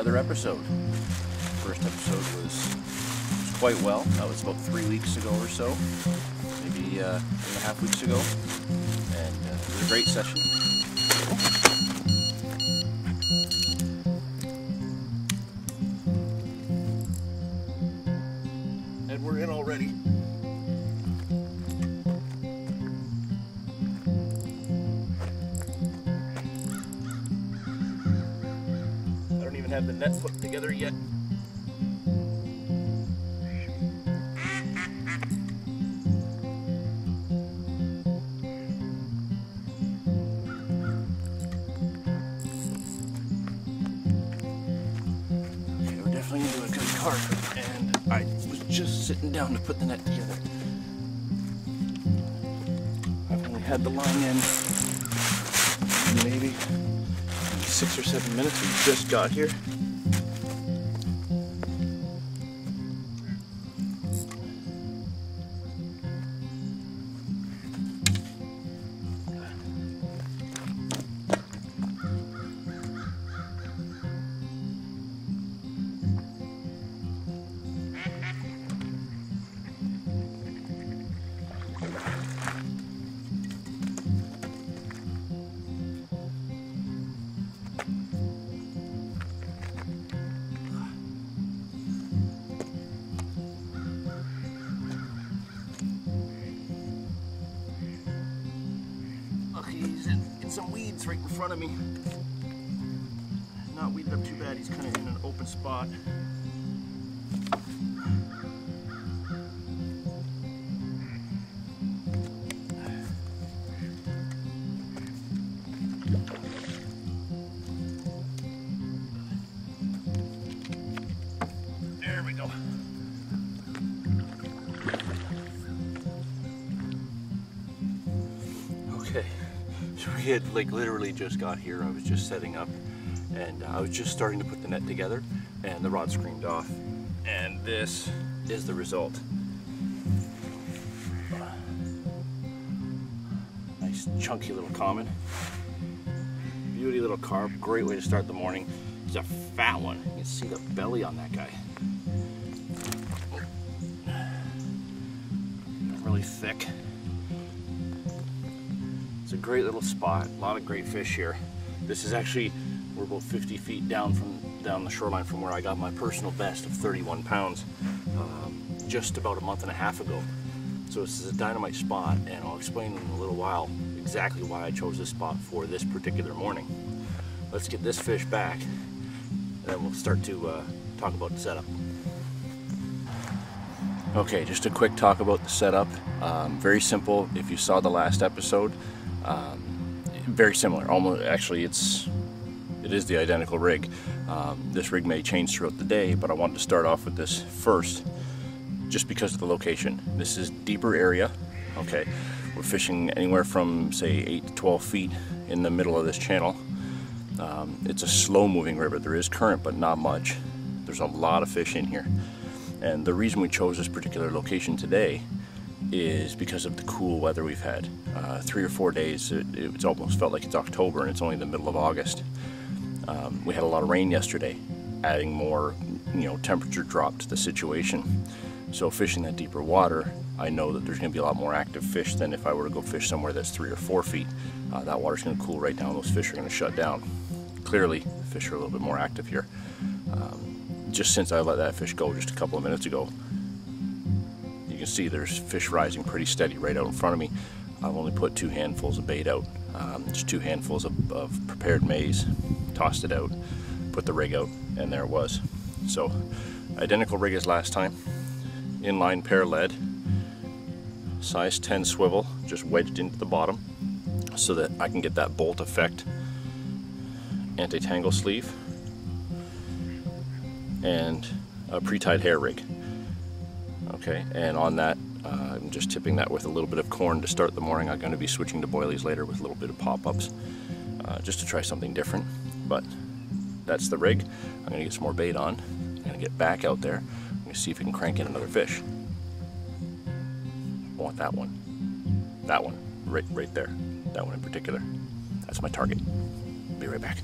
another episode. First episode was quite well. That was about 3 weeks ago or so, maybe 2.5 weeks ago, and it was a great session. And we're in already. Have the net put together yet. Okay, we're definitely into a good carp, and I was just sitting down to put the net together. I've only had the line in maybe 6 or 7 minutes. We just got here. Some weeds right in front of me. Not weeded up too bad, he's kind of in an open spot. There we go. Okay. So we had like literally just got here. I was just setting up and I was just starting to put the net together and the rod screamed off, and this is the result. Nice chunky little common. Beauty little carp. Great way to start the morning. It's a fat one. You can see the belly on that guy. Really thick. It's a great little spot, a lot of great fish here. This is actually, we're about 50 feet down the shoreline from where I got my personal best of 31 pounds just about a month and a half ago. So this is a dynamite spot, and I'll explain in a little while exactly why I chose this spot for this particular morning. Let's get this fish back, and then we'll start to talk about the setup. Okay, just a quick talk about the setup. Very simple. If you saw the last episode, very similar. Almost, actually, it is the identical rig. This rig may change throughout the day, but I wanted to start off with this first, just because of the location. This is deeper area. Okay, we're fishing anywhere from say 8 to 12 feet in the middle of this channel. It's a slow-moving river. There is current, but not much. There's a lot of fish in here, and the reason we chose this particular location today is because of the cool weather we've had. 3 or 4 days, it's almost felt like it's October, and it's only the middle of August. We had a lot of rain yesterday, adding more, temperature drop to the situation. So fishing that deeper water, I know that there's gonna be a lot more active fish than if I were to go fish somewhere that's 3 or 4 feet. That water's gonna cool right down, those fish are gonna shut down. Clearly, fish are a little bit more active here. Just since I let that fish go just a couple of minutes ago, you can see there's fish rising pretty steady right out in front of me. I've only put 2 handfuls of bait out. Just 2 handfuls of prepared maize, tossed it out, put the rig out, and there it was. So, identical rig as last time. Inline pair lead, size 10 swivel, just wedged into the bottom so that I can get that bolt effect. Anti-tangle sleeve, and a pre-tied hair rig. Okay, and on that, I'm just tipping that with a little bit of corn to start the morning. I'm going to be switching to boilies later with a little bit of pop-ups, just to try something different. But that's the rig. I'm going to get some more bait on. I'm going to get back out there. I'm going to see if we can crank in another fish. I want that one. That one. Right there. That one in particular. That's my target. Be right back.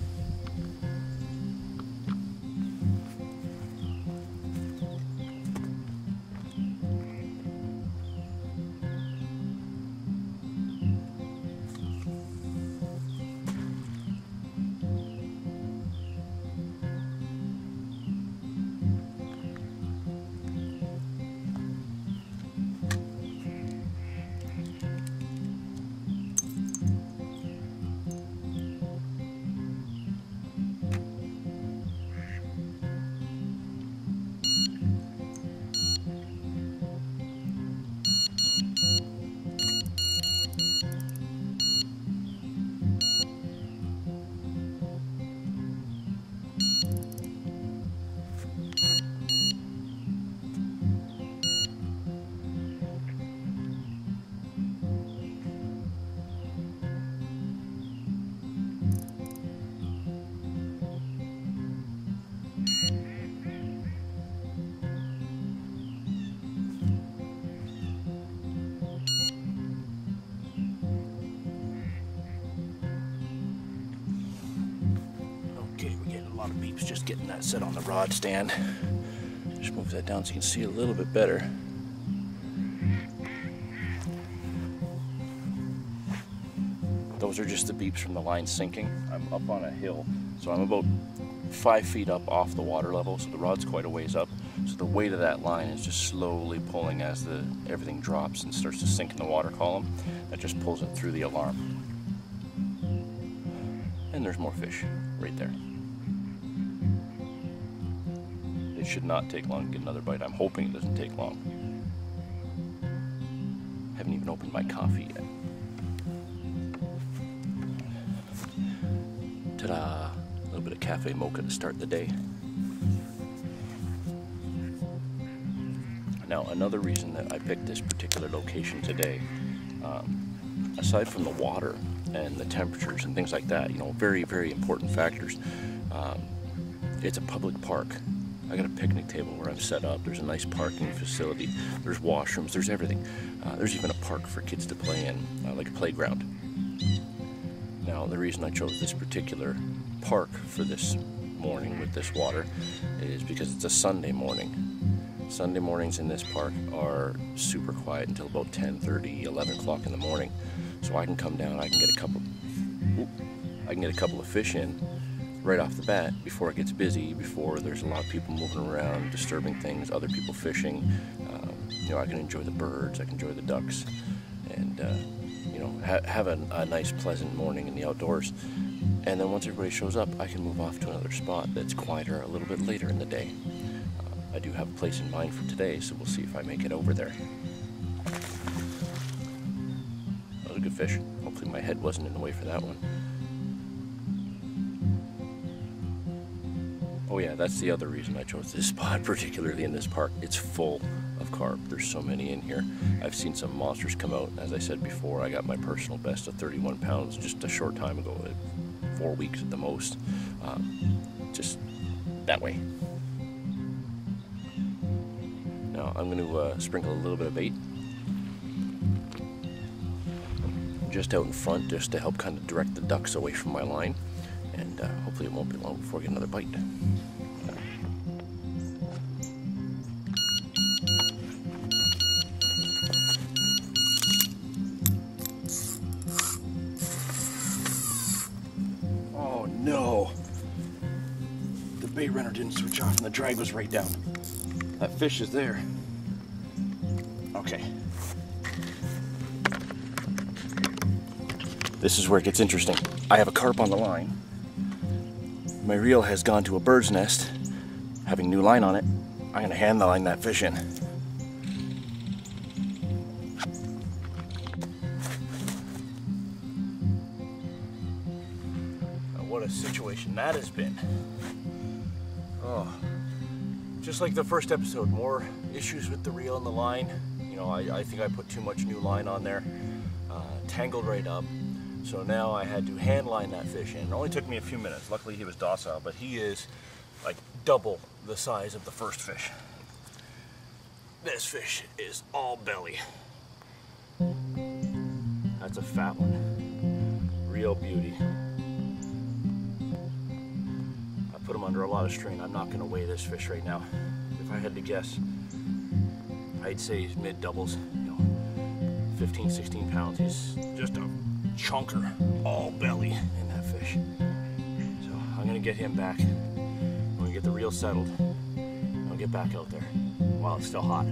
was just getting that set on the rod stand. Just move that down so you can see a little bit better. Those are just the beeps from the line sinking. I'm up on a hill, so I'm about 5 feet up off the water level, so the rod's quite a ways up. So the weight of that line is just slowly pulling as everything drops and starts to sink in the water column. That just pulls it through the alarm. And there's more fish right there. It should not take long to get another bite. I'm hoping it doesn't take long. Haven't even opened my coffee yet. Ta-da! A little bit of cafe mocha to start the day. Now, another reason that I picked this particular location today, aside from the water and the temperatures and things like that, you know, very, very important factors, it's a public park. I got a picnic table where I'm set up. There's a nice parking facility. There's washrooms. There's everything. There's even a park for kids to play in, like a playground. Now, the reason I chose this particular park for this morning with this water is because it's a Sunday morning. Sunday mornings in this park are super quiet until about 10:30, 11 o'clock in the morning. So I can come down, I can get a couple. I can get a couple of fish in right off the bat before it gets busy. Before there's a lot of people moving around, disturbing things, other people fishing. You know, I can enjoy the birds, I can enjoy the ducks, and you know, have a nice, pleasant morning in the outdoors. And then once everybody shows up, I can move off to another spot that's quieter a little bit later in the day. I do have a place in mind for today, so we'll see if I make it over there. That was a good fish. Hopefully my head wasn't in the way for that one. Oh yeah, that's the other reason I chose this spot, particularly in this park. It's full of carp. There's so many in here. I've seen some monsters come out. As I said before, I got my personal best of 31 pounds just a short time ago, 4 weeks at the most, just that way. Now I'm going to sprinkle a little bit of bait just out in front, just to help kind of direct the ducks away from my line, and hopefully it won't be long before I get another bite. Oh no! The bait runner didn't switch off and the drag was right down. That fish is there. Okay. This is where it gets interesting. I have a carp on the line. My reel has gone to a bird's nest, having new line on it. I'm gonna hand the line that fish in. Now what a situation that has been. Oh. Just like the first episode, more issues with the reel and the line. You know, I think I put too much new line on there, tangled right up. So now I had to hand line that fish in. It only took me a few minutes. Luckily he was docile, but he is like double the size of the first fish. This fish is all belly. That's a fat one. Real beauty. Put him under a lot of strain. I'm not going to weigh this fish right now. If I had to guess, I'd say he's mid-doubles, you know, 15, 16 pounds. He's just a chunker, all belly in that fish. So I'm going to get him back. I'm going to get the reel settled. I'll get back out there while it's still hot.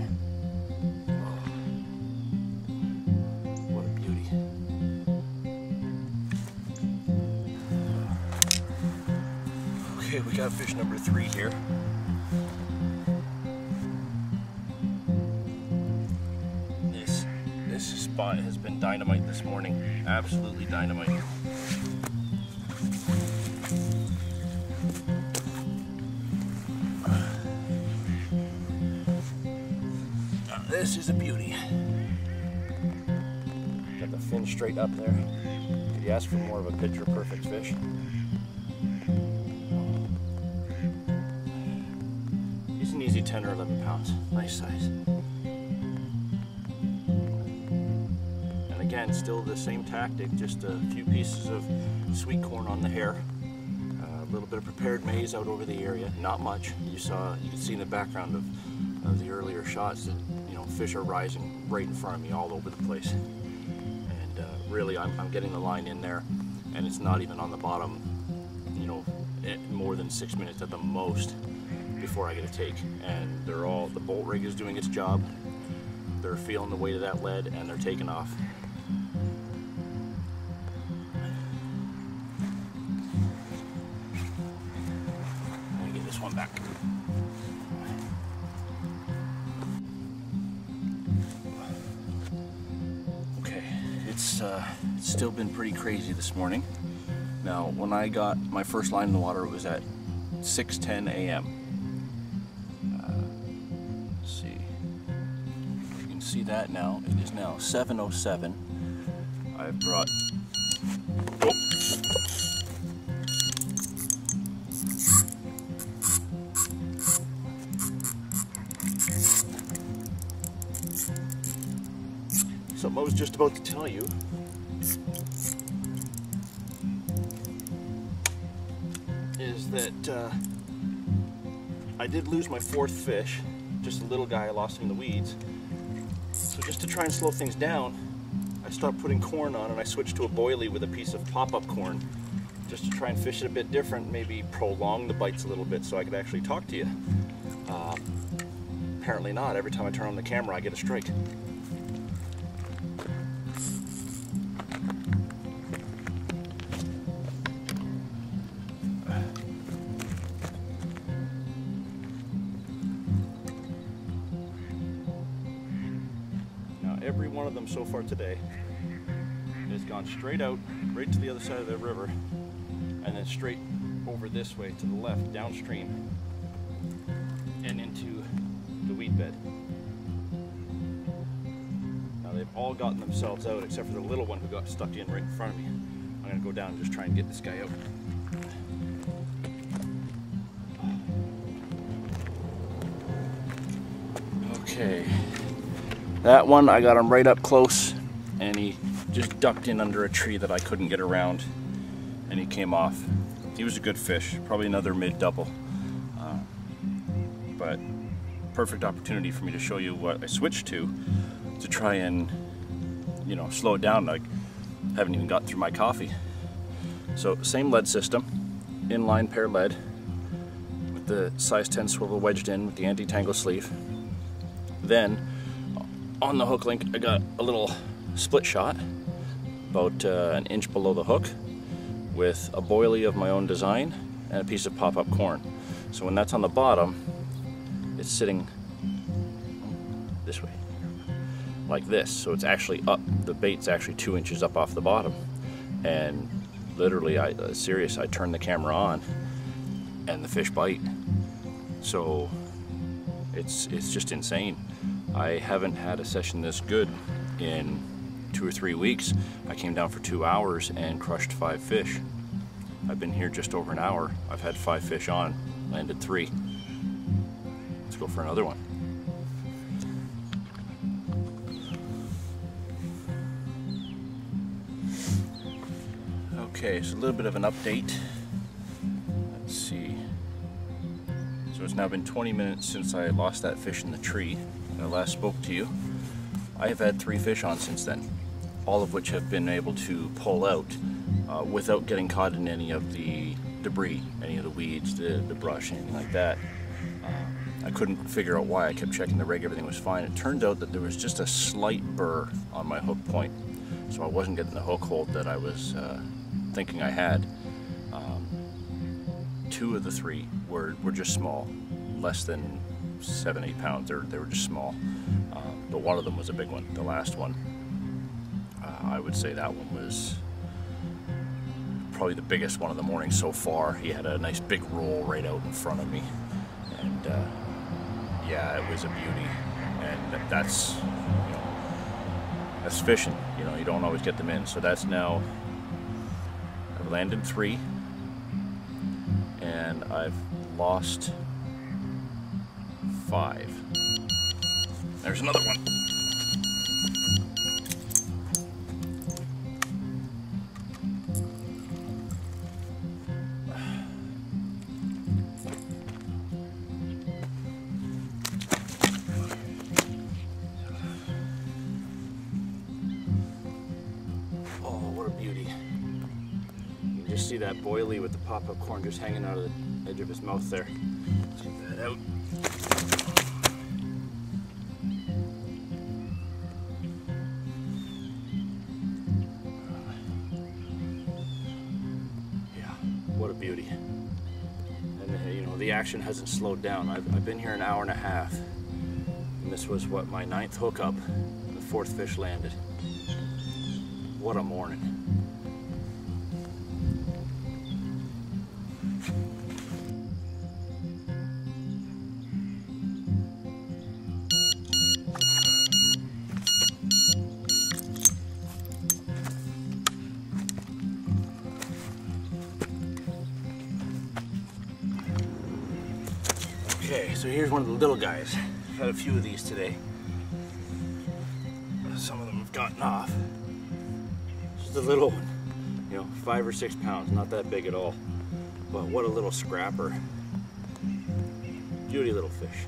Okay, we got fish number 3 here. This spot has been dynamite this morning. Absolutely dynamite. Now, this is a beauty. Got the fin straight up there. Could you ask for more of a picture perfect fish? Easy 10 or 11 pounds, nice size. And again, still the same tactic, just a few pieces of sweet corn on the hair, little bit of prepared maize out over the area, not much. You can see in the background of the earlier shots that, you know, fish are rising right in front of me all over the place. And really, I'm getting the line in there, and it's not even on the bottom, you know, more than 6 minutes at the most before I get a take. And they're all, the bolt rig is doing its job. They're feeling the weight of that lead, and they're taking off. Let me get this one back. Okay, it's still been pretty crazy this morning. Now, when I got my first line in the water, it was at 6:10 a.m. See that now, it is now 7:07. I've brought, something I was just about to tell you. Is that I did lose my fourth fish, just a little guy I lost in the weeds. So just to try and slow things down, I stopped putting corn on and I switched to a boilie with a piece of pop-up corn, just to try and fish it a bit different, maybe prolong the bites a little bit so I could actually talk to you. Apparently not. Every time I turn on the camera, I get a strike. Every one of them so far today has gone straight out, right to the other side of the river, and then straight over this way to the left, downstream, and into the weed bed. Now they've all gotten themselves out except for the little one who got stuck in right in front of me. I'm gonna go down and just try and get this guy out. Okay. That one, I got him right up close, and he just ducked in under a tree that I couldn't get around, and he came off. He was a good fish, probably another mid-double, but perfect opportunity for me to show you what I switched to try and, you know, slow it down. I haven't even got through my coffee. So same lead system, inline pair lead, with the size 10 swivel wedged in with the anti-tangle sleeve. Then, on the hook link, I got a little split shot, about an inch below the hook, with a boilie of my own design and a piece of pop-up corn. So when that's on the bottom, it's sitting this way, like this. So it's actually up, the bait's actually 2 inches up off the bottom. And literally, I turn the camera on and the fish bite. So it's just insane. I haven't had a session this good in 2 or 3 weeks. I came down for 2 hours and crushed 5 fish. I've been here just over an hour. I've had 5 fish on, landed 3. Let's go for another one. Okay, so a little bit of an update. Let's see. So it's now been 20 minutes since I lost that fish in the tree. I last spoke to you. I have had 3 fish on since then, all of which have been able to pull out without getting caught in any of the debris, any of the weeds, the brush, anything like that. I couldn't figure out why. I kept checking the rig, everything was fine. It turned out that there was just a slight burr on my hook point, so I wasn't getting the hook hold that I was thinking I had. 2 of the 3 were just small, less than 7-8 pounds. They were just small, but one of them was a big one. The last one, I would say that one was probably the biggest one of the morning so far. He had a nice big roll right out in front of me, and yeah, it was a beauty. And that's, you know, that's fishing. You know, you don't always get them in. So that's now, I've landed 3, and I've lost 5. There's another one. see that boilie with the pop-up corn just hanging out of the edge of his mouth there. Take that out. Yeah, what a beauty. And you know, the action hasn't slowed down. I've been here an hour and a half. And this was, what, my 9th hookup. The 4th fish landed. What a morning. Okay, so here's one of the little guys. I've had a few of these today. Some of them have gotten off. Just a little one, you know, 5 or 6 pounds, not that big at all. But what a little scrapper. Beauty little fish.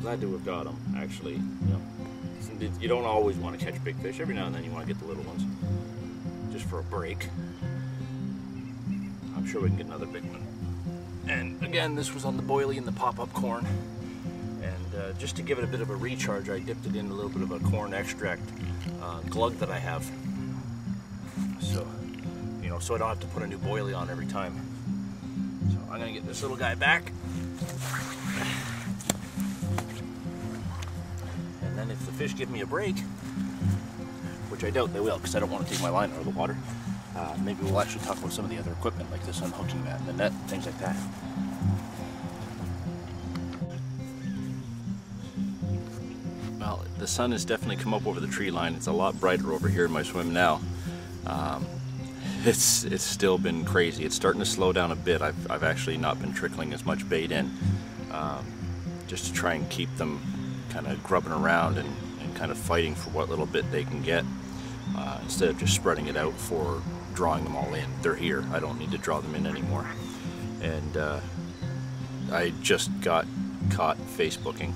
Glad to have got them, actually. You know, you don't always want to catch big fish. Every now and then you want to get the little ones, just for a break. I'm sure we can get another big one. And again, this was on the boilie and the pop-up corn. And just to give it a bit of a recharge, I dipped it in a little bit of a corn extract glug that I have. So, you know, so I don't have to put a new boilie on every time. So I'm gonna get this little guy back. And then if the fish give me a break, which I doubt they will, because I don't want to take my line out of the water. Maybe we'll actually talk about some of the other equipment, like this unhooking mat and the net, things like that. Well, the sun has definitely come up over the tree line. It's a lot brighter over here in my swim now. It's still been crazy. It's starting to slow down a bit. I've actually not been trickling as much bait in, just to try and keep them kind of grubbing around and kind of fighting for what little bit they can get. Instead of just spreading it out for drawing them all in. They're here. I don't need to draw them in anymore. And I just got caught Facebooking.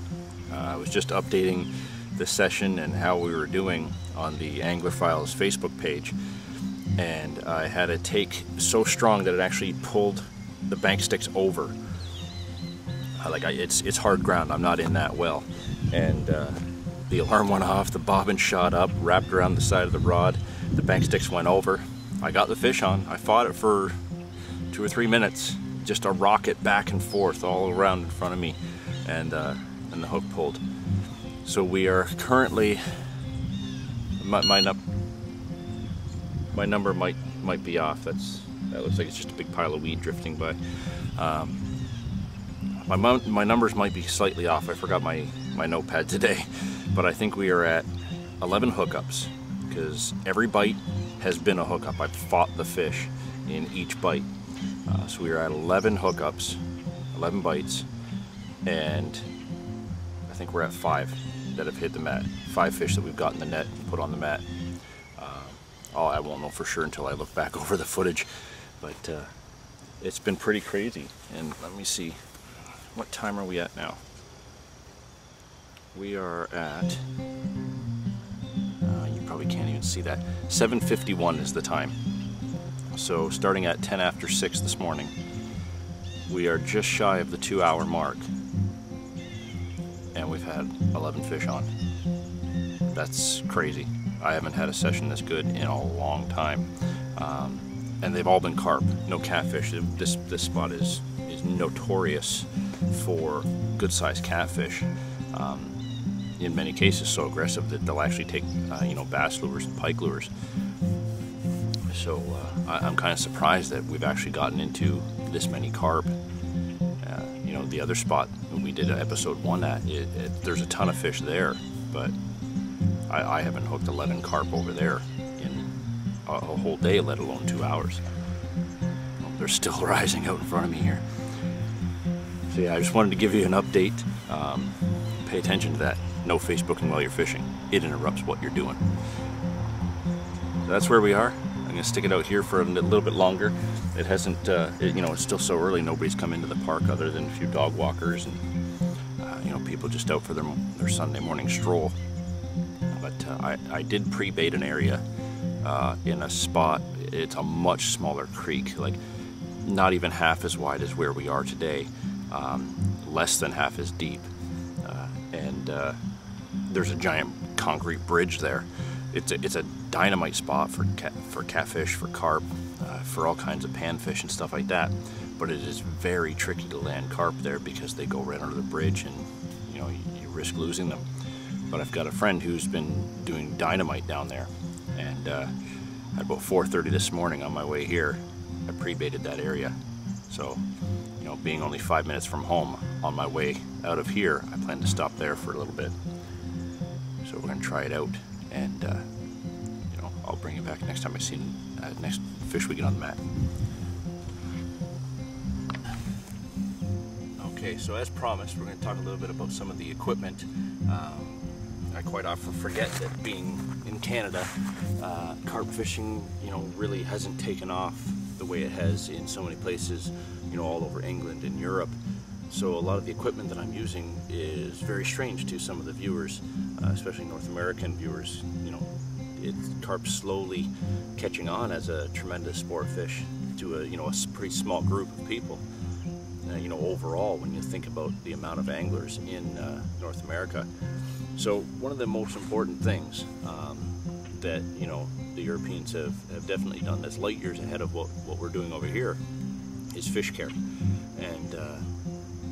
I was just updating the session and how we were doing on the Angler Files Facebook page. And I had a take so strong that it actually pulled the bank sticks over. It's hard ground. I'm not in that well. And the alarm went off, the bobbin shot up, wrapped around the side of the rod, the bank sticks went over. I got the fish on. I fought it for 2 or 3 minutes, just a rocket back and forth all around in front of me, and the hook pulled. So we are currently, my number might be off. That looks like it's just a big pile of weed drifting by. My numbers might be slightly off. I forgot my notepad today. But I think we are at 11 hookups, because every bite has been a hookup. I've fought the fish in each bite. So we are at 11 hookups, 11 bites, and I think we're at 5 that have hit the mat. 5 fish that we've got in the net and put on the mat. I won't know for sure until I look back over the footage, but it's been pretty crazy. And let me see, what time are we at now? We are at, you probably can't even see that, 7:51 is the time. So starting at 10 after 6 this morning, we are just shy of the 2-hour mark, and we've had 11 fish on. That's crazy. I haven't had a session this good in a long time. And they've all been carp, no catfish. This spot is notorious for good-sized catfish. In many cases so aggressive that they'll actually take bass lures and pike lures. So I'm kind of surprised that we've actually gotten into this many carp. The other spot we did episode 1 at, there's a ton of fish there, but I haven't hooked 11 carp over there in a whole day, let alone 2 hours. Well, they're still rising out in front of me here. So yeah, I just wanted to give you an update. Pay attention to that. No Facebooking while you're fishing. It interrupts what you're doing. So that's where we are. I'm going to stick it out here for a little bit longer. It hasn't, it's still so early. Nobody's come into the park other than a few dog walkers and, people just out for their Sunday morning stroll. But I did pre-bait an area in a spot it's a much smaller creek, like not even half as wide as where we are today, less than half as deep, and there's a giant concrete bridge there. It's a dynamite spot for catfish, for carp, for all kinds of panfish and stuff like that. But it is very tricky to land carp there because they go right under the bridge, and you know, you risk losing them. But I've got a friend who's been doing dynamite down there, and at about 4:30 this morning on my way here, I pre-baited that area. So, you know, being only 5 minutes from home, on my way out of here, I plan to stop there for a little bit. So we're gonna try it out, and you know, I'll bring it back next time I see the next fish we get on the mat. Okay, so as promised, we're going to talk a little bit about some of the equipment. I quite often forget that being in Canada, carp fishing, you know, really hasn't taken off the way it has in so many places, you know, all over England and Europe. So a lot of the equipment that I'm using is very strange to some of the viewers, especially North American viewers. You know, carp's slowly catching on as a tremendous sport fish to a, you know, a pretty small group of people. You know, overall, when you think about the amount of anglers in North America. So one of the most important things that, you know, the Europeans have definitely done that's light years ahead of what we're doing over here is fish care. And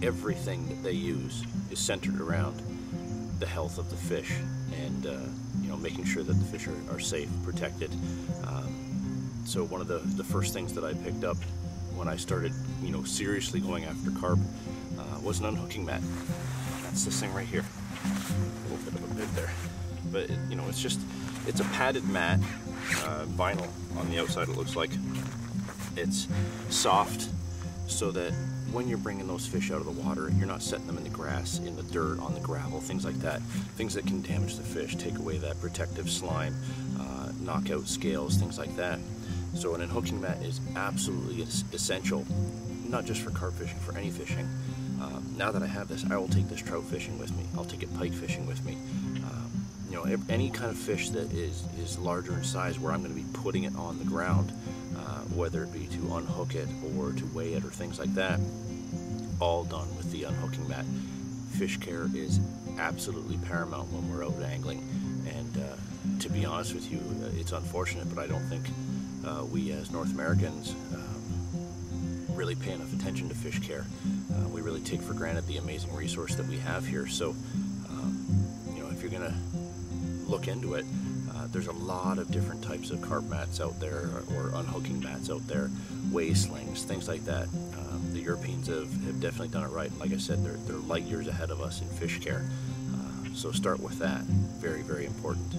everything that they use is centered around the health of the fish and, you know, making sure that the fish are safe, protected. So one of the first things that I picked up when I started, you know, seriously going after carp, was an unhooking mat. That's this thing right here. A little bit of a bit there, but it, you know, it's just, it's a padded mat, vinyl on the outside. It looks like it's soft, so that when you're bringing those fish out of the water, you're not setting them in the grass, in the dirt, on the gravel, things like that. Things that can damage the fish, take away that protective slime, knock out scales, things like that. So an unhooking mat is absolutely essential, not just for carp fishing, for any fishing. Now that I have this, I will take this trout fishing with me. I'll take it pike fishing with me. You know, any kind of fish that is larger in size, where I'm going to be putting it on the ground, whether it be to unhook it or to weigh it or things like that, all done with the unhooking mat. Fish care is absolutely paramount when we're out angling, and to be honest with you, it's unfortunate, but I don't think we as North Americans really pay enough attention to fish care. We really take for granted the amazing resource that we have here. So, you know, if you're gonna look into it, there's a lot of different types of carp mats out there, or unhooking mats out there, weigh slings, things like that. The Europeans have definitely done it right. Like I said, they're light years ahead of us in fish care. So start with that, very, very important.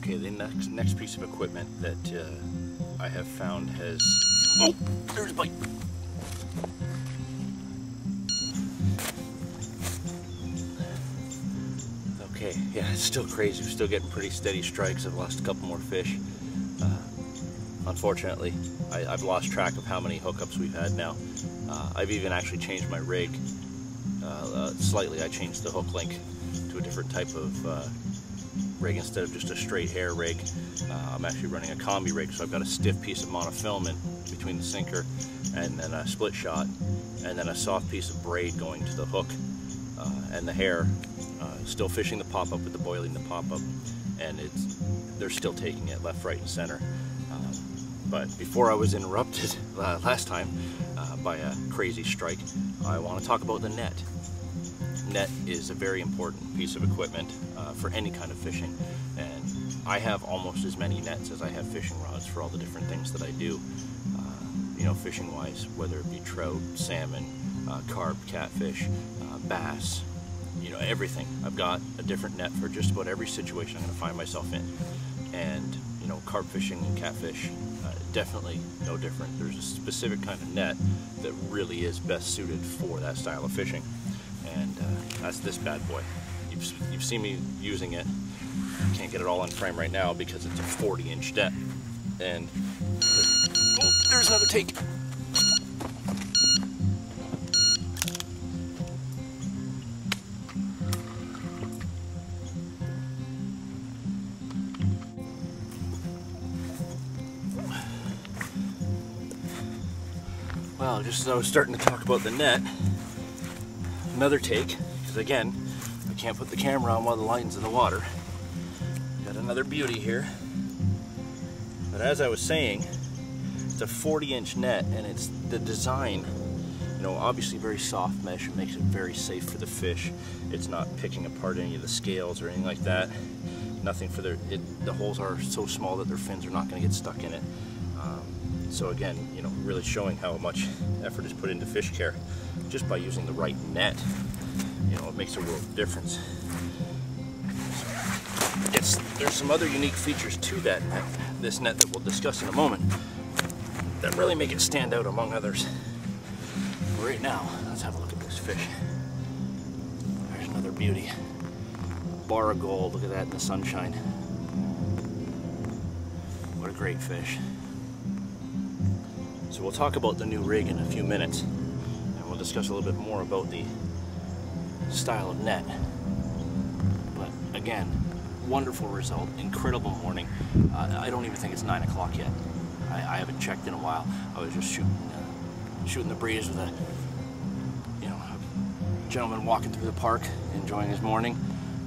Okay, the next piece of equipment that I have found has... Oh, there's a bite! Okay, yeah, it's still crazy. We're still getting pretty steady strikes. I've lost a couple more fish. Unfortunately, I've lost track of how many hookups we've had now. I've even actually changed my rig slightly. I changed the hook link to a different type of rig instead of just a straight hair rig. I'm actually running a combi rig, so I've got a stiff piece of monofilament between the sinker and then a split shot, and then a soft piece of braid going to the hook and the hair. Still fishing the pop-up with the boiling the pop-up, and they're still taking it left, right, and center. But before I was interrupted last time by a crazy strike, I want to talk about the net. Net is a very important piece of equipment for any kind of fishing, and I have almost as many nets as I have fishing rods for all the different things that I do, you know, fishing wise, whether it be trout, salmon, carp, catfish, bass, you know, everything. I've got a different net for just about every situation I'm going to find myself in. And you know, carp fishing and catfish, definitely no different. There's a specific kind of net that really is best suited for that style of fishing. And that's this bad boy. You've seen me using it. I can't get it all on frame right now because it's a 40-inch net. And oh, there's another take. Now, just as I was starting to talk about the net, another take, because again, I can't put the camera on while the line's in the water. Got another beauty here. But as I was saying, it's a 40-inch net, and it's the design, you know, obviously very soft mesh. It makes it very safe for the fish. It's not picking apart any of the scales or anything like that. Nothing for their, the holes are so small that their fins are not going to get stuck in it. So again, you know, really showing how much effort is put into fish care just by using the right net. You know, it makes a world of difference. So there's some other unique features to that net, this net that we'll discuss in a moment, that really make it stand out among others. Right now, let's have a look at this fish. There's another beauty. Bar of gold, look at that in the sunshine. What a great fish. So we'll talk about the new rig in a few minutes, and we'll discuss a little bit more about the style of net. But again, wonderful result, incredible morning. I don't even think it's 9 o'clock yet. I haven't checked in a while. I was just shooting the breeze with a, you know, a gentleman walking through the park, enjoying his morning.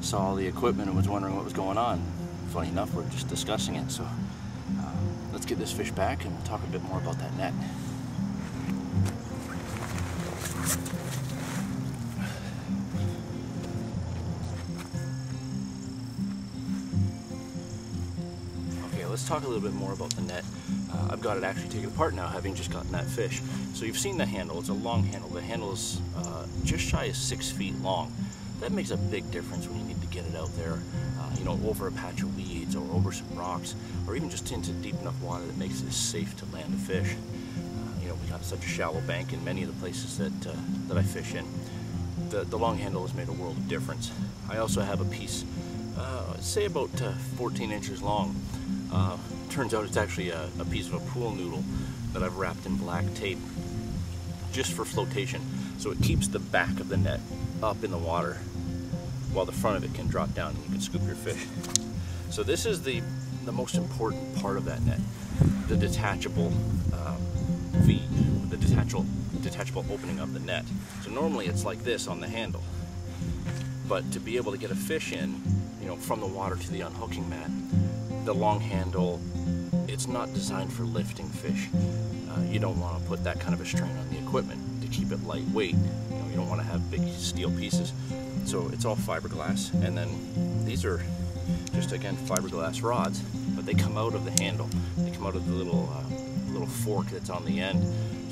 Saw all the equipment and was wondering what was going on. Funny enough, we're just discussing it. So let's get this fish back and talk a bit more about that net. Okay, let's talk a little bit more about the net. I've got it actually taken apart now, having just gotten that fish. So you've seen the handle, it's a long handle. The handle is just shy of 6 feet long. That makes a big difference when you need to get it out there, you know, over a patch of weeds or over some rocks, or even just into deep enough water that makes it safe to land a fish. You know, we got such a shallow bank in many of the places that that I fish in. The long handle has made a world of difference. I also have a piece, say about 14 inches long. Turns out it's actually a piece of a pool noodle that I've wrapped in black tape just for flotation. So it keeps the back of the net up in the water while the front of it can drop down and you can scoop your fish. So this is the most important part of that net, the detachable V, the detachable opening of the net. So normally it's like this on the handle, but to be able to get a fish in, you know, from the water to the unhooking mat, the long handle, it's not designed for lifting fish. You don't want to put that kind of a strain on the equipment to keep it lightweight. You know, you don't want to have big steel pieces. So it's all fiberglass. And then these are just, again, fiberglass rods, but they come out of the handle. They come out of the little fork that's on the end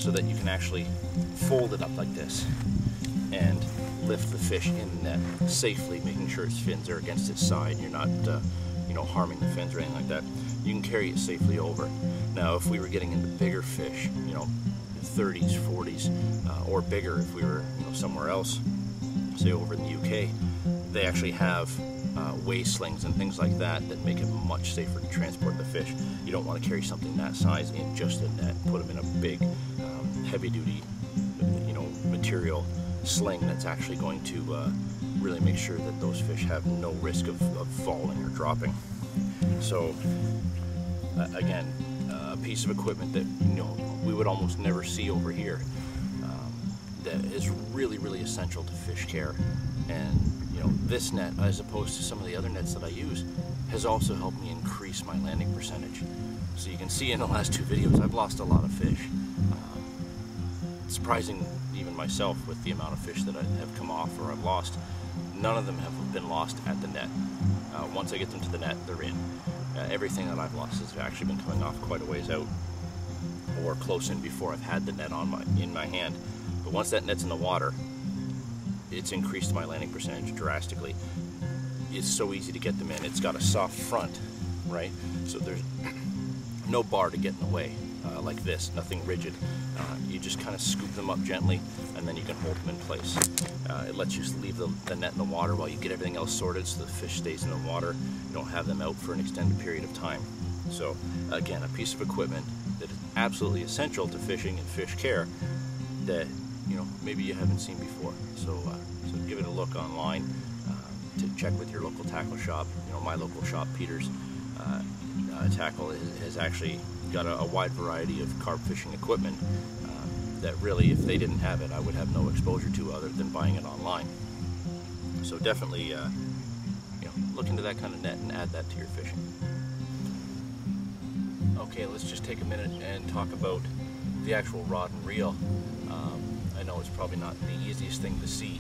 so that you can actually fold it up like this and lift the fish in the net safely, making sure its fins are against its side. You're not, you know, harming the fins or anything like that. You can carry it safely over. Now, if we were getting into bigger fish, you know, 30s, 40s, or bigger, if we were, you know, somewhere else, say over in the UK, they actually have weigh slings and things like that that make it much safer to transport the fish. You don't want to carry something that size in just a net. Put them in a big, heavy-duty, you know, material sling that's actually going to really make sure that those fish have no risk of falling or dropping. So, again, a piece of equipment that, you know, we would almost never see over here, that is really, really essential to fish care. And, you know, this net, as opposed to some of the other nets that I use, has also helped me increase my landing percentage. So you can see in the last two videos, I've lost a lot of fish. Surprising even myself with the amount of fish that I have come off or I've lost. None of them have been lost at the net. Once I get them to the net, they're in. Everything that I've lost has actually been coming off quite a ways out or close in before I've had the net on in my hand. But once that net's in the water, it's increased my landing percentage drastically. It's so easy to get them in. It's got a soft front, right? So there's no bar to get in the way like this, nothing rigid. You just kind of scoop them up gently and then you can hold them in place. It lets you leave the net in the water while you get everything else sorted so the fish stays in the water. You don't have them out for an extended period of time. So again, a piece of equipment that is absolutely essential to fishing and fish care that, you know, maybe you haven't seen before. So, so give it a look online to check with your local tackle shop. You know, my local shop, Peters Tackle, has actually got a wide variety of carp fishing equipment. that really, if they didn't have it, I would have no exposure to other than buying it online. So definitely look into that kind of net and add that to your fishing. Okay, let's just take a minute and talk about the actual rod and reel. I know it's probably not the easiest thing to see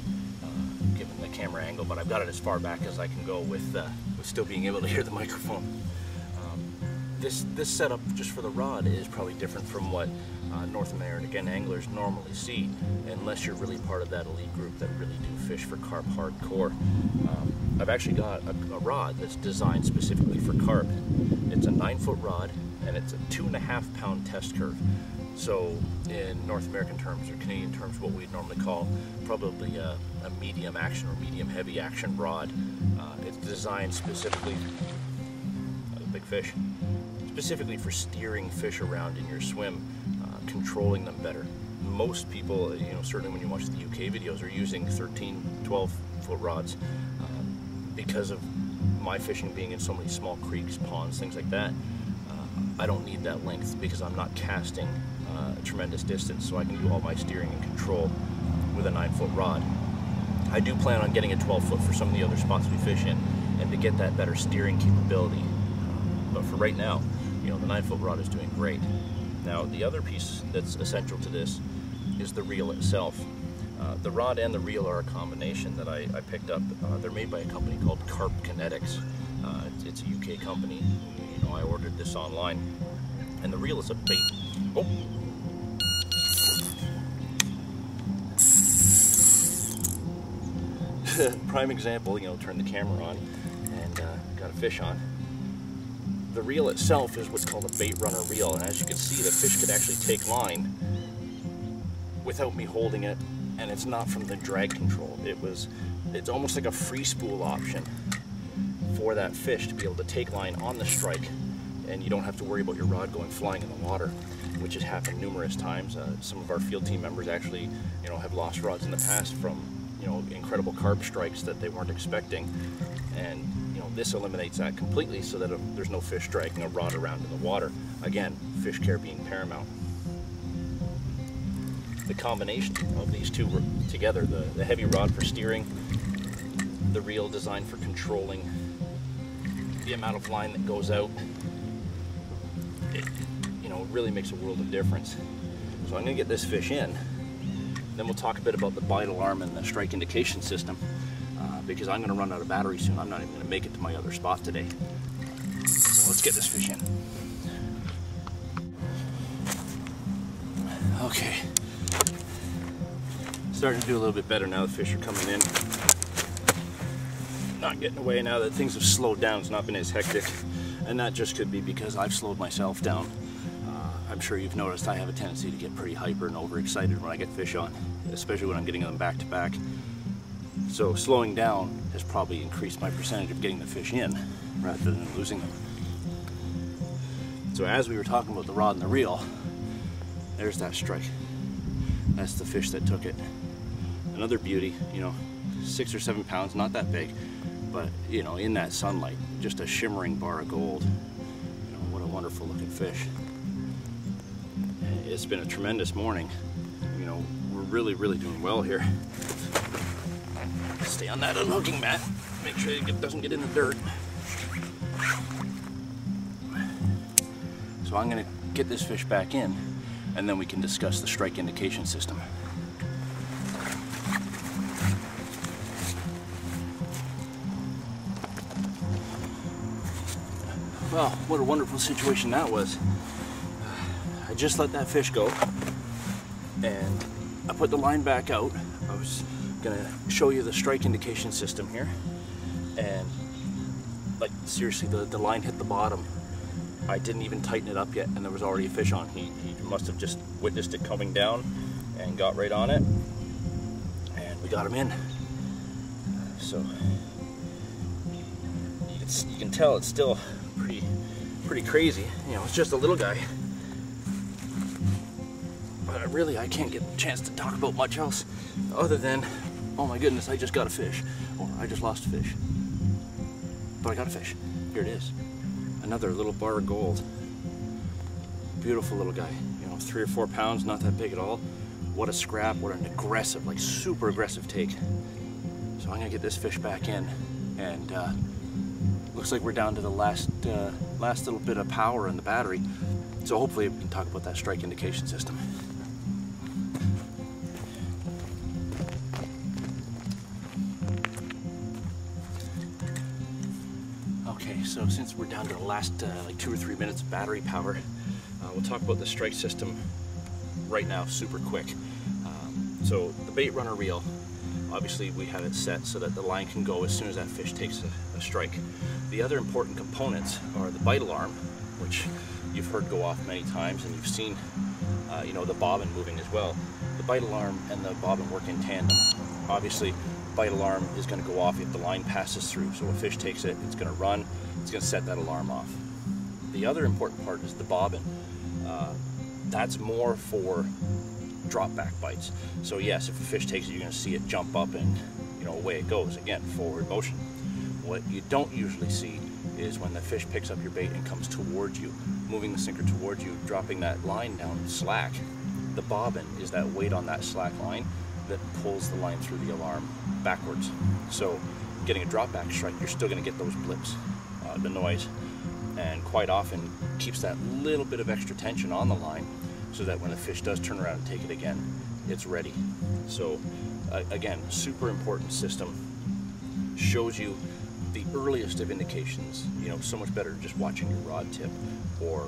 given the camera angle, but I've got it as far back as I can go with still being able to hear the microphone. This setup just for the rod is probably different from what North American anglers normally see, unless you're really part of that elite group that really do fish for carp hardcore. I've actually got a rod that's designed specifically for carp. It's a 9-foot rod and it's a 2.5-pound test curve. So in North American terms or Canadian terms, what we'd normally call probably a medium action or medium heavy action rod. It's designed specifically, specifically for steering fish around in your swim, controlling them better. Most people, certainly when you watch the UK videos, are using 13, 12-foot rods because of my fishing being in so many small creeks, ponds, things like that. I don't need that length because I'm not casting a tremendous distance, so I can do all my steering and control with a 9-foot rod. I do plan on getting a 12-foot for some of the other spots we fish in, and to get that better steering capability. But for right now, the 9-foot rod is doing great. Now, the other piece that's essential to this is the reel itself. The rod and the reel are a combination that I picked up. They're made by a company called Carp Kinetics. It's a UK company. I ordered this online. And the reel is a bait. Oh. Prime example, turn the camera on and got a fish on. The reel itself is what's called a bait runner reel, and as you can see, the fish could actually take line without me holding it, and it's not from the drag control. It's almost like a free spool option for that fish to be able to take line on the strike, and you don't have to worry about your rod going flying in the water, which has happened numerous times. Some of our field team members actually, have lost rods in the past from, incredible carp strikes that they weren't expecting, and this eliminates that completely so that there's no fish dragging a rod around in the water. Again, fish care being paramount. The combination of these two together, the heavy rod for steering, the reel designed for controlling the amount of line that goes out, it really makes a world of difference. So I'm going to get this fish in, then we'll talk a bit about the bridle arm and the strike indication system, because I'm going to run out of battery soon. I'm not even going to make it to my other spot today. So let's get this fish in. Okay. Starting to do a little bit better now. The fish are coming in. Not getting away now that things have slowed down. It's not been as hectic. And that just could be because I've slowed myself down. I'm sure you've noticed I have a tendency to get pretty hyper and overexcited when I get fish on, especially when I'm getting them back to back. So slowing down has probably increased my percentage of getting the fish in rather than losing them. So as we were talking about the rod and the reel, there's that strike. That's the fish that took it. Another beauty, 6 or 7 pounds, not that big, but in that sunlight, just a shimmering bar of gold. What a wonderful looking fish. It's been a tremendous morning. We're really, really doing well here. Stay on that unhooking mat. Make sure it doesn't get in the dirt. So I'm going to get this fish back in, and then we can discuss the strike indication system. Well, what a wonderful situation that was. I just let that fish go, and I put the line back out. I was going to show you the strike indication system here, and seriously, the line hit the bottom. I didn't even tighten it up yet, and there was already a fish on. He must have just witnessed it coming down and got right on it, and we got him in. So you can tell it's still pretty crazy. It's just a little guy, but really I can't get a chance to talk about much else other than, oh my goodness, I just got a fish, or I just lost a fish, but I got a fish. Here it is, another little bar of gold. Beautiful little guy, 3 or 4 pounds, not that big at all, what a scrap, what an aggressive, like super aggressive take. So I'm gonna get this fish back in, and looks like we're down to the last little bit of power in the battery. So hopefully we can talk about that strike indication system. Okay, so since we're down to the last like 2 or 3 minutes of battery power, we'll talk about the strike system right now super quick. So the bait runner reel, obviously we have it set so that the line can go as soon as that fish takes a strike. The other important components are the bite alarm, which you've heard go off many times, and you've seen you know, the bobbin moving as well. The bite alarm and the bobbin work in tandem. Obviously, bite alarm is going to go off if the line passes through. So a fish takes it, it's going to run, it's going to set that alarm off. The other important part is the bobbin. That's more for drop back bites. So yes, if a fish takes it, you're going to see it jump up and, you know, away it goes. Again, forward motion. What you don't usually see is when the fish picks up your bait and comes towards you, moving the sinker towards you, dropping that line down slack. The bobbin is that weight on that slack line that pulls the line through the alarm backwards. So getting a drop back strike, you're still going to get those blips, the noise, and quite often keeps that little bit of extra tension on the line so that when the fish does turn around and take it again, it's ready. So again, super important system, shows you the earliest of indications. You know, so much better just watching your rod tip, or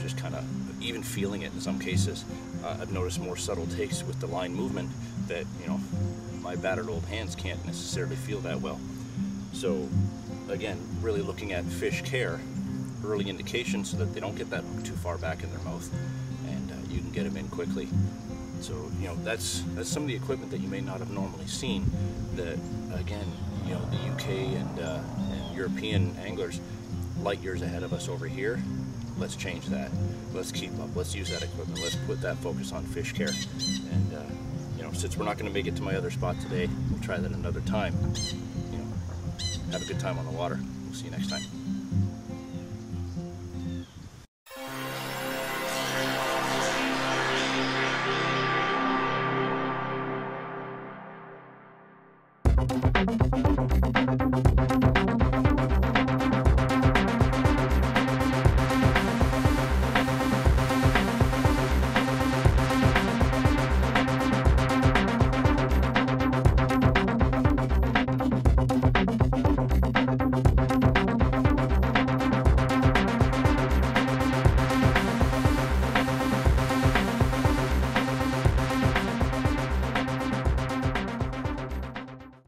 just kind of even feeling it in some cases. I've noticed more subtle takes with the line movement that, you know, my battered old hands can't necessarily feel that well. So again, really looking at fish care, early indication so that they don't get that hook too far back in their mouth, and you can get them in quickly. So, you know, that's some of the equipment that you may not have normally seen that, again, you know, the UK and European anglers, light years ahead of us over here. Let's change that. Let's keep up. Let's use that equipment. Let's put that focus on fish care. And, you know, since we're not going to make it to my other spot today, we'll try that another time. You know, have a good time on the water. We'll see you next time.